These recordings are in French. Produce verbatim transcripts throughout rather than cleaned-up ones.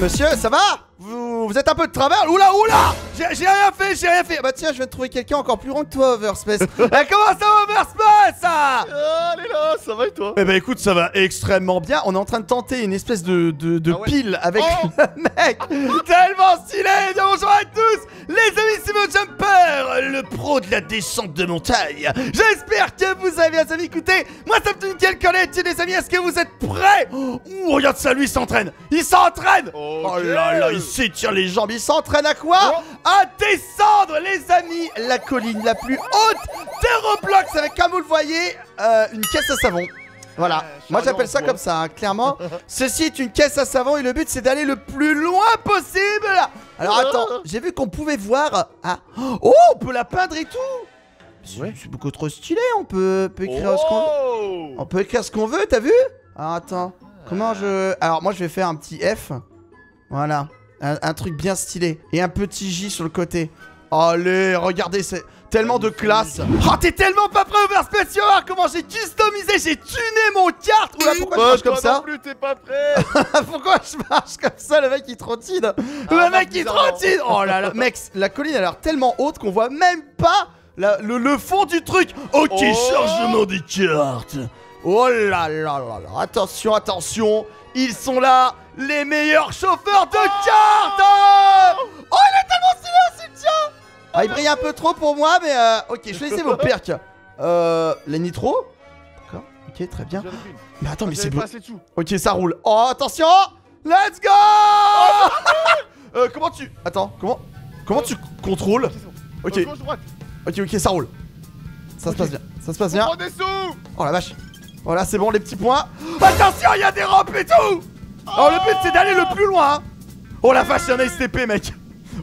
Monsieur, ça va? Vous, vous êtes un peu de travers? Oula, oula! J'ai rien fait, j'ai rien fait! Bah tiens, je viens de trouver quelqu'un encore plus rond que toi, Overspace. Eh, comment ça va, Overspace? Ah, elle est là, ça va et toi? Eh bah écoute, ça va extrêmement bien. On est en train de tenter une espèce de, de, de ah ouais. pile avec oh. le mec. Tellement stylé! Bien, bonjour à tous! Les amis, c'est mon Jumper, le pro de la descente de montagne. J'espère que vous avez, les amis, écoutez. Moi, ça me donne quelle connaître, les amis. Est-ce que vous êtes prêts? Oh, regarde ça, lui, il s'entraîne. Il s'entraîne. Okay. Oh là là, il s'étire les jambes. Il s'entraîne à quoi? oh. À descendre, les amis, la colline la plus haute de Roblox, avec, comme vous le voyez, euh, une caisse à savon. Voilà, euh, moi j'appelle ça quoi. comme ça, hein, clairement. Ceci est une caisse à savon et le but c'est d'aller le plus loin possible. Alors attends, j'ai vu qu'on pouvait voir... Ah. Oh, on peut la peindre et tout. C'est ouais. beaucoup trop stylé, on peut, peut écrire oh. ce qu'on veut. On peut écrire ce qu'on veut, t'as vu? Alors attends, comment je... Alors moi je vais faire un petit F. Voilà, un, un truc bien stylé. Et un petit J sur le côté. Allez, regardez, c'est tellement de classe. Oh, t'es tellement pas prêt, Overspace, tu vas voir comment j'ai customisé, j'ai tuné mon kart. Oula, pourquoi bah, je marche comme ça? Plus, t'es pas prêt. Pourquoi je marche comme ça? Le mec, il trottine. Ah, le mec, il trottine. Oh là là. Mec, la colline, elle a l'air tellement haute qu'on voit même pas la, le, le fond du truc. Ok, oh. chargement des cartes. Oh là là là là. Attention, attention. Ils sont là, les meilleurs chauffeurs de cartes. Oh, oh, il est tellement stylé, aussi, tiens. Ah, il brille un peu trop pour moi, mais euh, ok, je vais laisser vos perks. Euh, les nitros. D'accord, ok, très bien. Mais attends, mais c'est beau. Ok, ça roule. Oh, attention. Let's go. euh, Comment tu... Attends, comment... Comment tu contrôles? Ok. Ok, ok, ça roule. Ça se passe bien, ça se passe bien. Oh la vache. Voilà, c'est bon, les petits points. Attention, il y a des rampes et tout. Oh, le but, c'est d'aller le plus loin. Oh la vache, il y en a S T P, mec.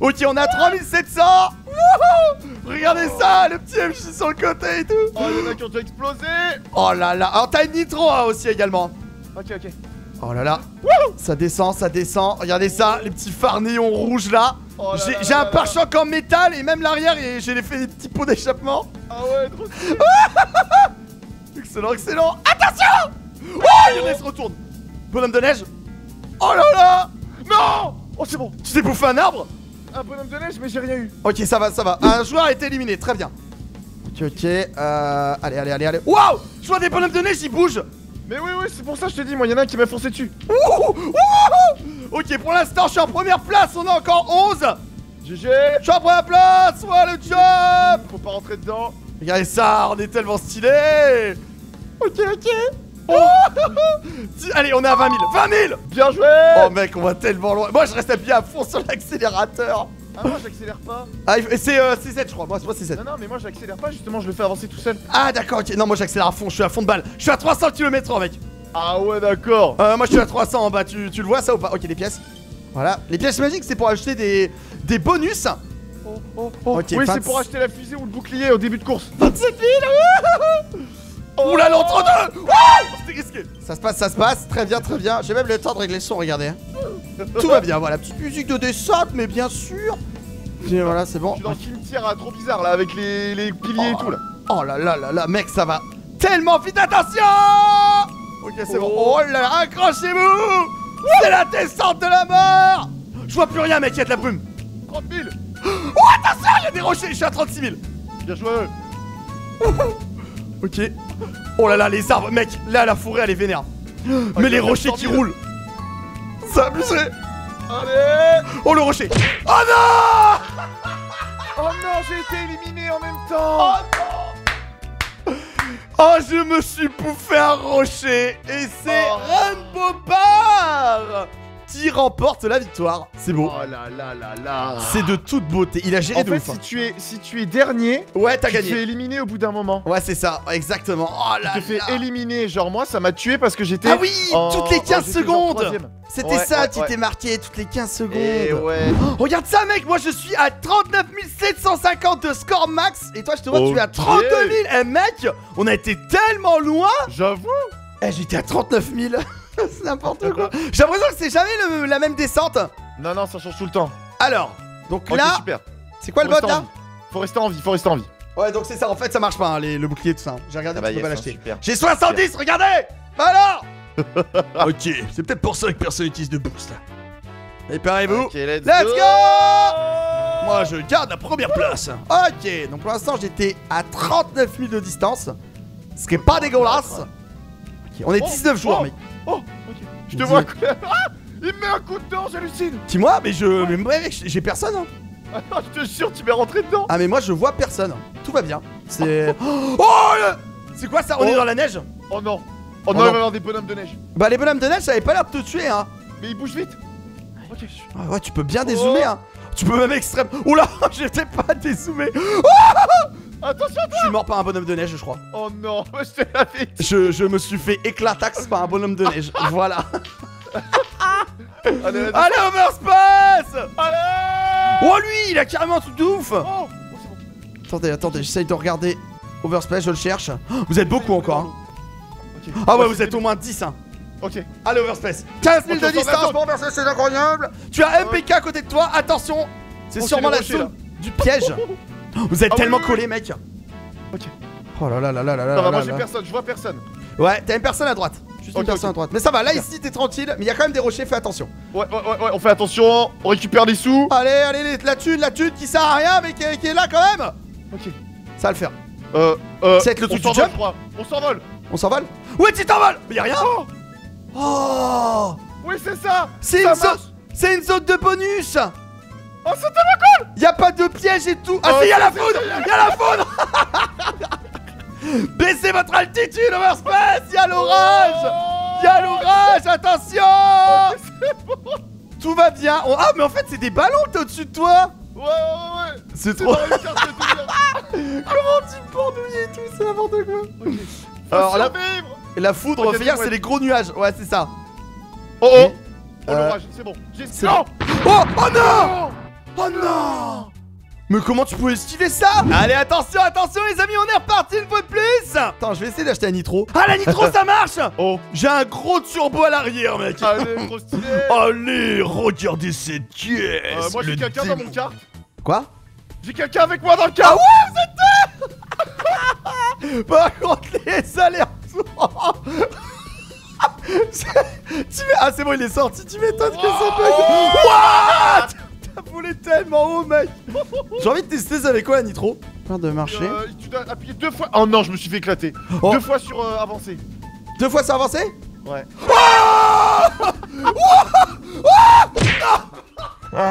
Ok, on a trois mille sept cents. Wouhou! Regardez oh. ça, le petit M J sur le côté et tout. Oh, les mecs ont explosé. Oh là là. Alors, t'as une nitro hein, aussi également. Ok, ok. Oh là là. Wouhou! Ça descend, ça descend. Regardez ça, les petits phares néons rouges là. Oh j'ai un pare-choc en métal et même l'arrière, j'ai fait des petits pots d'échappement. Ah ouais, trop stylé. Excellent, excellent. Attention. Oh, regardez, il se retourne. Bonhomme de neige. Oh là là. Non. Oh, c'est bon. Tu t'es bouffé un arbre? Un bonhomme de neige, mais j'ai rien eu. Ok, ça va, ça va. Un joueur a été éliminé, très bien. Ok, ok. Euh, allez, allez, allez, allez. Waouh! Je vois des bonhommes de neige, ils bougent. Mais oui, oui, c'est pour ça que je te dis, moi, il y en a un qui m'a foncé dessus. Wouhou! Ok, pour l'instant, je suis en première place. On a encore onze. G G. Je suis en première place. Ouais, le job. Faut pas rentrer dedans. Regardez ça, on est tellement stylé. Ok, ok. Oh. Allez, on est à vingt mille. vingt mille. Bien joué. Oh mec, on va tellement loin. Moi, je reste appuyé à fond sur l'accélérateur. Ah, moi, j'accélère pas. Ah, c'est euh, sept, je crois. Moi, c'est sept. Non, non, mais moi, j'accélère pas. Justement, je le fais avancer tout seul. Ah, d'accord, ok. Non, moi, j'accélère à fond. Je suis à fond de balle. Je suis à trois cents kilomètres heure, mec. Ah, ouais, d'accord. Euh, moi, je suis à trois cents en bas. Tu, tu le vois, ça ou pas? Ok, les pièces. Voilà. Les pièces magiques, c'est pour acheter des, des bonus. Oh, oh, oh. Okay, oui, vingt... c'est pour acheter la fusée ou le bouclier au début de course. vingt-sept mille. Oh. Oula, l'entre-deux. oh C'était risqué. Ça se passe, ça se passe, très bien, très bien. J'ai même le temps de régler le son, regardez. Tout va bien, voilà, petite musique de descente, mais bien sûr. Et voilà, c'est bon. Je suis dans le cimetière hein, trop bizarre, là, avec les, les piliers oh. et tout, là. Oh là là là là, mec, ça va tellement vite, attention. Ok, c'est oh. bon. Oh là là, accrochez-vous. C'est la descente de la mort. Je vois plus rien, mec, il y a de la brume. trente mille. Oh, attention, il y a des rochers, je suis à trente-six mille. Bien joué. Ok. Oh là là, les arbres, mec, là la forêt elle est vénère. Oh, mais les rochers qui roulent. Ça a abusé. Allez. Oh le rocher. Oh non. Oh non, j'ai été éliminé en même temps. Oh non. Oh, je me suis bouffé un rocher. Et c'est oh. Rainbow Bar qui remporte la victoire. C'est beau. Oh là là là là. C'est de toute beauté. Il a géré en de fait, ouf. En fait, si tu es si tu es dernier, ouais, t'as gagné. Tu es éliminé au bout d'un moment. Ouais, c'est ça, exactement. Oh là. Tu te fais éliminer, genre moi, ça m'a tué parce que j'étais. Ah oui, en... toutes les quinze secondes. C'était ouais, ça, ouais, tu ouais. t'es marqué toutes les quinze secondes. Et ouais. Oh, regarde ça, mec. Moi, je suis à trente-neuf mille sept cent cinquante de score max. Et toi, je te vois, okay. tu es à trente-deux mille. Eh, hey, mec, on a été tellement loin. J'avoue. Eh, hey, j'étais à trente-neuf mille. C'est n'importe quoi. J'ai l'impression que c'est jamais le, la même descente. Non, non, ça change tout le temps. Alors, donc okay, là, c'est quoi faut le mode là? Faut rester en vie, faut rester en vie. Ouais, donc c'est ça, en fait, ça marche pas, hein, les, le bouclier tout ça. Hein. J'ai regardé, ah bah tu peux pas l'acheter. J'ai soixante-dix, super. Regardez. Alors. Ok, c'est peut-être pour ça que personne n'utilise de boost. Et préparez-vous. Okay, let's, let's go, go. Moi, je garde la première place. Ok, donc pour l'instant, j'étais à trente-neuf mille de distance. Ce qui est pas dégueulasse. Okay, on est dix-neuf oh, joueurs, oh, mec. Oh, ok. Je te vois. Ah, il me met un coup dedans, j'hallucine. Dis-moi, mais je. Ouais. Mais mec, j'ai personne. Hein. Ah, je te jure, tu m'es rentré dedans. Ah, mais moi, je vois personne. Tout va bien. C'est. Oh, le... C'est quoi ça? On oh. est dans la neige. Oh non. Oh, oh non, non, il va y avoir des bonhommes de neige. Bah, les bonhommes de neige, ça avait pas l'air de te tuer, hein. Mais ils bougent vite. Okay. Ah ouais, tu peux bien dézoomer, oh. hein. Tu peux même extrême. Oula, j'étais pas dézoomé. Oh, attention à toi. Je suis mort par un bonhomme de neige, je crois. Oh non, je te l'avais dit. Je, je me suis fait éclataxe par un bonhomme de neige. Voilà. Allez, allez, allez, allez, Overspace. Allez. Oh, lui, il a carrément un truc de ouf. Oh. Oh, c'est bon. Attendez, attendez, j'essaye de regarder. Overspace, je le cherche. Vous êtes beaucoup encore, hein. Okay. Ah ouais, vous êtes au moins dix, hein. Ok. Allez, Overspace. quinze mille de distance pour Overspace, c'est incroyable. Tu as M P K à côté de toi, attention. C'est sûrement la zone du piège. Vous êtes tellement collés, mec. Ok. Oh là là là là là là. Moi j'ai personne, je vois personne. Ouais, t'as une personne à droite. Juste une personne à droite. Mais ça va, là ici t'es tranquille, mais il y a quand même des rochers, fais attention. Ouais, ouais, ouais, on fait attention, on récupère des sous. Allez, allez, la thune, la thune qui sert à rien, mais qui est là quand même. Ok. Ça va le faire. Euh, euh. C'est le truc du jump. On s'envole. On s'envole. Ouais, tu t'envoles. Mais y'a rien. Oh. Oui, c'est ça. C'est une, zo une zone de bonus. Oh, c'est tellement cool. Y'a pas de piège et tout. Ah oh, si, y'a la faune. Y'a la faune. Baissez votre altitude, Overspace. Y'a l'orage. oh. Y'a l'orage. Attention. oh, bon. Tout va bien. oh, Ah, mais en fait, c'est des ballons que t'as au-dessus de toi. Ouais, ouais, ouais. C'est trop... Comment tu pendouilles et tout, c'est n'importe quoi. okay. Alors là, la foudre, okay, c'est ouais. les gros nuages. Ouais, c'est ça. Oh oh. Oh euh... l'orage, c'est bon. J'ai... Non bon. Oh, oh non. Oh non. Mais comment tu pouvais esquiver ça? Allez, attention, attention les amis, on est reparti une fois de plus. Attends, je vais essayer d'acheter un nitro. Ah, la nitro, ça marche. Oh. J'ai un gros turbo à l'arrière, mec. Allez, trop stylé. Allez, regardez cette pièce. Euh, moi, j'ai quelqu'un dans mon kart. Quoi? J'ai quelqu'un avec moi dans le kart. Ah ouais, vous êtes deux. Par contre, les allers-retours. Ah, c'est bon, il est sorti. Tu m'étonnes que ça bug. What? T'as volé tellement haut, mec. J'ai envie de tester ça avec quoi, la nitro? Plein de marché. Euh, tu dois appuyer deux fois. Oh non, je me suis fait éclater. Oh. Deux fois sur euh, avancé. Deux fois sur avancé? Ouais. Oh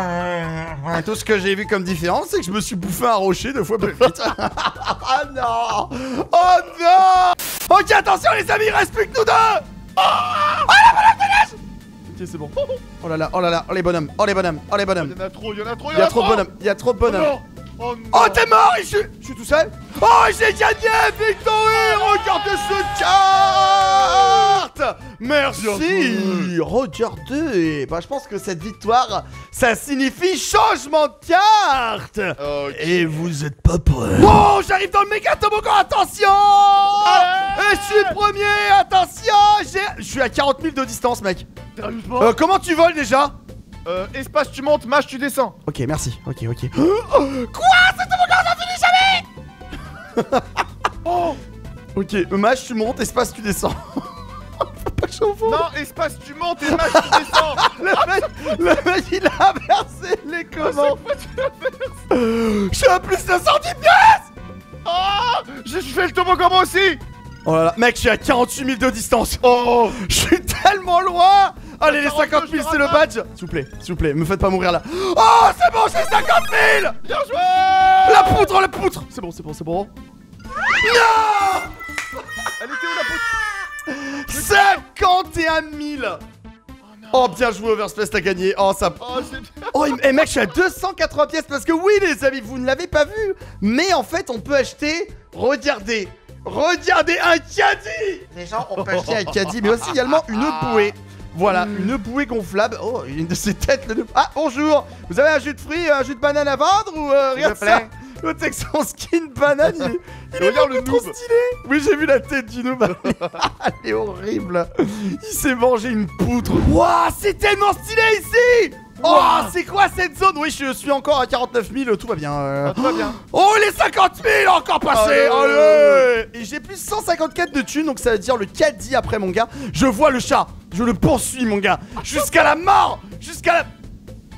Et tout ce que j'ai vu comme différence, c'est que je me suis bouffé un rocher deux fois plus vite. Ah non. Oh non. Ok, attention les amis, il reste plus que nous deux. Oh, oh la bonne neige. Ok, c'est bon. Oh là là, oh là là, oh les bonhommes, oh les bonhommes, oh les bonhommes. Il y en a trop, il y en a trop, il y en a trop. Il y a trop de bonhommes, il y a trop de bonhommes. Oh, oh, oh t'es mort, je suis, je suis tout seul. Oh, j'ai gagné, victoire. Regardez ce carte. Merci. Regardez. Bah je pense que cette victoire, ça signifie changement de carte. Okay. Et vous êtes pas prêts. Bon, j'arrive dans le méga toboggan, attention. ouais. Et je suis premier, attention. Je suis à quarante mille de distance, mec. Sérieusement euh, comment tu voles déjà? Euh, espace tu montes, match tu descends. Ok, merci, ok, ok. Quoi? C'est tout mon gars, on n'en finit jamais. oh. Ok, match tu montes, espace tu descends. Pas que non, espace tu montes et match tu descends. Le mec, le mec il a inversé les commandes. Je suis à plus de cent dix pièces. Oh, j'ai fait le toboggan moi aussi. Oh là là, mec, je suis à quarante-huit mille de distance. Oh, je suis tellement loin. Allez, les cinquante mille, c'est le badge. S'il vous plaît, s'il vous plaît, me faites pas mourir là. Oh, c'est bon, j'ai cinquante mille. Bien joué. La poutre, la poutre. C'est bon, c'est bon, c'est bon. Non. Elle était où la poutre? Cinquante et un mille. Oh, bien joué, Overspace, t'as gagné. Oh, ça. Oh, c'est bien. Oh, et mec, je suis à deux cent quatre-vingts pièces. Parce que oui, les amis, vous ne l'avez pas vu, mais en fait, on peut acheter. Regardez. Regardez un caddie. Les gens ont pas acheté un caddie, mais aussi également une bouée. Voilà, mmh. une bouée gonflable. Oh, une de ses têtes. Le... Ah, bonjour. Vous avez un jus de fruits, un jus de banane à vendre ou euh, rien de ça? L'autre, c'est que son skin banane, il est, il est regarde le trop noob. Stylé. Oui, j'ai vu la tête du noob. Elle est horrible. Il s'est mangé une poutre. Waouh, c'est tellement stylé ici. Oh, wow. C'est quoi cette zone? Oui, je suis encore à quarante-neuf mille, tout va bien. Euh... Ah, tout va bien. Oh, les cinquante mille, encore passé. Allez, allez. Et j'ai plus cent cinquante-quatre de thunes, donc ça veut dire le caddie après, mon gars. Je vois le chat, je le poursuis, mon gars. Jusqu'à la mort. Jusqu'à la...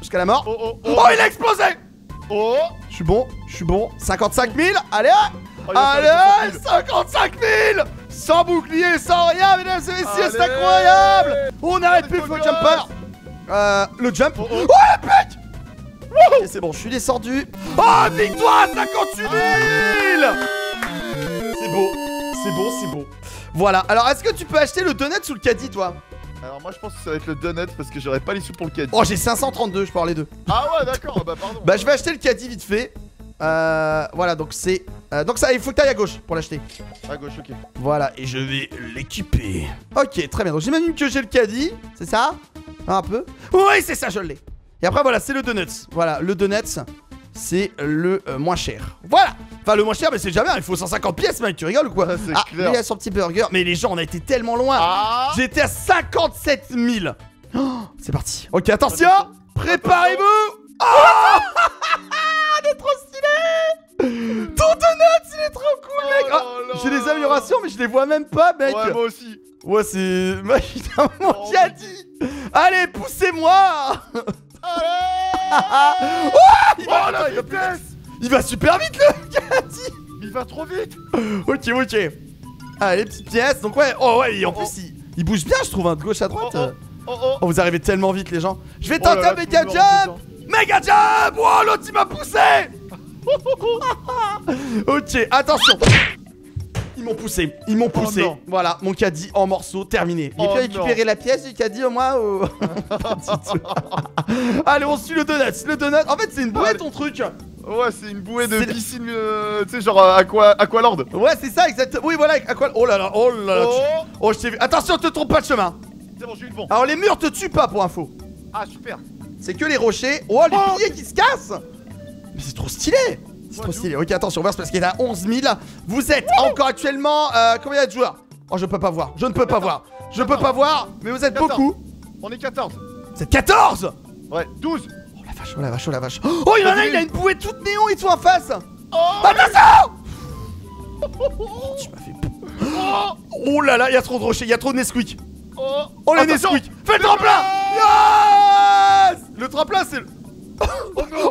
jusqu'à la mort. Oh, oh, oh. Oh, il a explosé. Oh. Je suis bon, je suis bon. cinquante-cinq mille, allez. Oh, allez, cinquante-cinq mille. Sans bouclier, sans rien, mesdames et messieurs, c'est incroyable. On arrête plus le Furious Jumper. Euh, le jump. Oh, oh. Oh la pute. Ok, c'est bon, je suis descendu. Oh, victoire, cinquante-huit mille. C'est beau, c'est beau, c'est beau. Voilà, alors est-ce que tu peux acheter le donut sous le caddie, toi? Alors moi je pense que ça va être le donut parce que j'aurais pas les sous pour le caddie. Oh, j'ai cinq cent trente-deux, je peux avoir les deux. Ah ouais, d'accord, bah pardon. Bah je vais acheter le caddie vite fait. Euh, voilà, donc c'est... Euh, donc ça, il faut que t'ailles à gauche pour l'acheter. À gauche, ok. Voilà, et je vais l'équiper. Ok, très bien, donc j'imagine que j'ai le caddie, c'est ça? Un peu. Oui, c'est ça, je l'ai. Et après, voilà, c'est le donut. Voilà, le donut, c'est le euh, moins cher. Voilà. Enfin, le moins cher, mais c'est jamais, hein, il faut cent cinquante pièces, mec, tu rigoles ou quoi? Ah, ah lui, il a son petit burger. Mais les gens, on a été tellement loin. Ah. J'étais à cinquante-sept mille. Oh, c'est parti. Ok, attention. Préparez-vous. Oh, il est trop stylé. Ton donut, il est trop cool, mec. Ah, j'ai des améliorations, mais je les vois même pas, mec. Ouais, moi aussi. Ouais, c'est... Mon caddie. Allez, poussez-moi. Allez. Oh, il, va, oh, la il, va il va super vite, le caddie. Il va trop vite. Ok, ok. Allez, petites pièces. Donc ouais, oh ouais, et en oh, plus, oh. Il, il bouge bien, je trouve, hein, de gauche à droite. Oh, oh, oh, oh. Oh, vous arrivez tellement vite, les gens. Je vais tenter un oh méga jump. Méga jump. Oh, l'autre, il m'a poussé. Ok, attention. Ils m'ont poussé, ils m'ont poussé. Oh, voilà, mon caddie en morceaux, terminé. Il oh, peut récupérer la pièce du caddie au moins ou... Allez, on suit le donut, le donut. En fait, c'est une bouée ton truc. Ouais, c'est une bouée de piscine, euh, tu sais, genre euh, aqua, Aqualand. Ouais, c'est ça, exactement. Oui, voilà, Aqualand. Oh là là, oh là là. Oh, tu... oh je t'ai vu. Attention, te trompe pas de chemin. C'est bon, j'ai eu le bon. Alors, les murs te tuent pas pour info. Ah, super. C'est que les rochers. Oh, les oh, piliers qui se cassent. Mais c'est trop stylé. C'est trop stylé. Ok, attention, on va voir parce qu'il y en a onze mille. Vous êtes oui encore actuellement. Euh, combien il y a de joueurs? Oh, je peux pas voir. Je ne peux pas voir. Je peux pas voir. Mais vous êtes quatorze. Beaucoup. On est quatorze. Vous êtes quatorze? Ouais, douze. Oh la vache, oh la vache, oh la vache. Oh, il y en a, il a une bouée toute néon et tout en face. Oh, attention. Oh, tu m'as fait. Oh, oh là là, il y a trop de rochers, il y a trop de Nesquik. Oh, oh les Nesquik. Fais le tremplin. Yes. Le tremplin, c'est le. Oh non.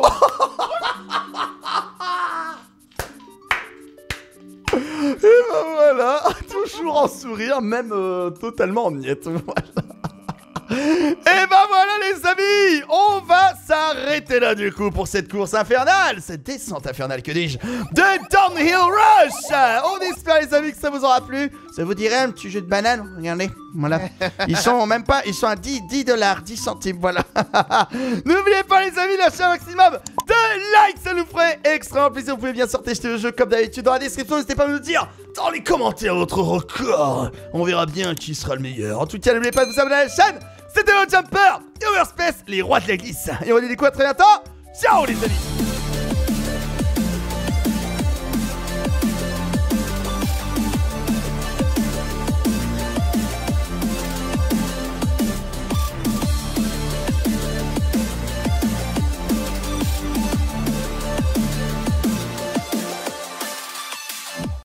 Et ben voilà, toujours en sourire, même euh, totalement en miettes. Voilà. Et ben voilà les amis, on va s'arrêter là du coup pour cette course infernale, cette descente infernale, que dis-je, de Downhill Rush. On espère les amis que ça vous aura plu. Ça vous dirait un petit jeu de banane, regardez, voilà. Ils sont même pas, ils sont à dix dollars, dix centimes, voilà. N'oubliez pas les amis, lâchez un maximum de likes, ça nous ferait extrêmement plaisir. Vous pouvez bien sûr tester le jeu comme d'habitude dans la description, n'hésitez pas à nous dire dans les commentaires votre record. On verra bien qui sera le meilleur. En tout cas, n'oubliez pas de vous abonner à la chaîne, c'était le Jumper, Overspace, les rois de la glisse. Et on est des coups à très bientôt, ciao les amis.